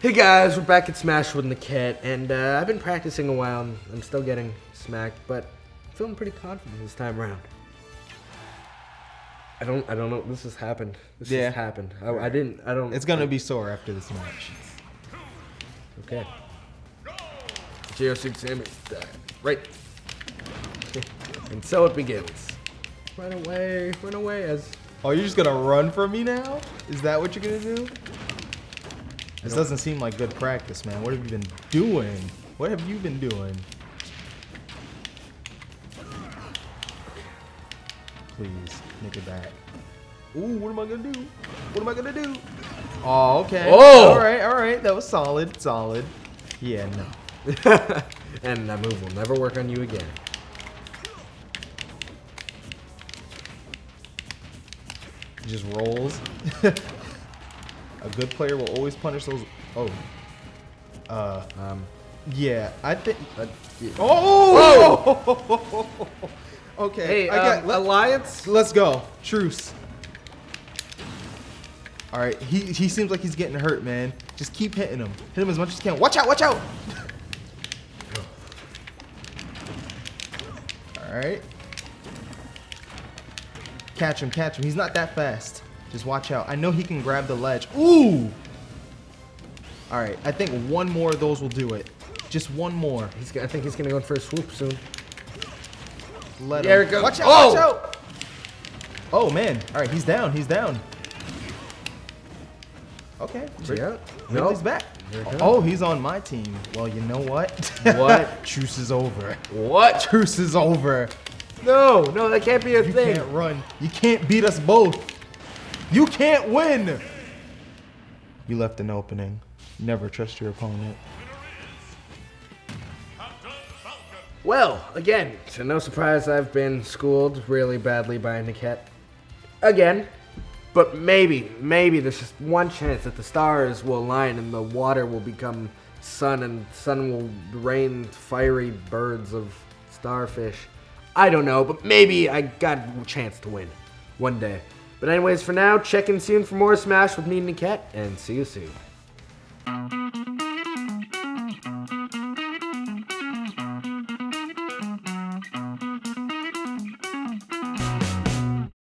Hey guys, we're back at Smash with Niket, and I've been practicing a while, and I'm still getting smacked, but I'm feeling pretty confident this time around. I don't know. This has happened. This has happened. I don't. It's gonna be sore after this match. Okay. Geosuit Samus, right, and so it begins. Run away, as. Oh, you're just gonna run from me now? Is that what you're gonna do? This doesn't seem like good practice, man. What have you been doing? What have you been doing? Please, make it back. Ooh, what am I gonna do? What am I gonna do? Oh, okay. Oh! All right. That was solid, solid. Yeah, no. And that move will never work on you again. He just rolls. A good player will always punish those. Oh. Yeah, I think. Yeah. Oh! Okay. Hey, I got alliance. Let's go. Truce. All right. He seems like he's getting hurt, man. Just keep hitting him. Hit him as much as you can. Watch out! Watch out! All right. Catch him! Catch him! He's not that fast. Just watch out. I know he can grab the ledge. Ooh! All right. I think one more of those will do it. Just one more. I think he's going to go for a swoop soon. Let him. There we go. Watch out! Oh! Watch out! Oh, man. All right. He's down. He's down. Okay. Yeah. No. He's back. Oh, he's on my team. Well, you know what? What? Truce is over. What? Truce is over. No. No, that can't be a thing. You can't run. You can't beat us both. You can't win! You left an opening. Never trust your opponent. Well, again, to no surprise, I've been schooled really badly by Niket. Again. But maybe there's just one chance that the stars will align and the water will become sun, and sun will rain fiery birds of starfish. I don't know, but maybe I got a chance to win one day. But anyways, for now, check in soon for more Smash with me and Niket, and see you soon.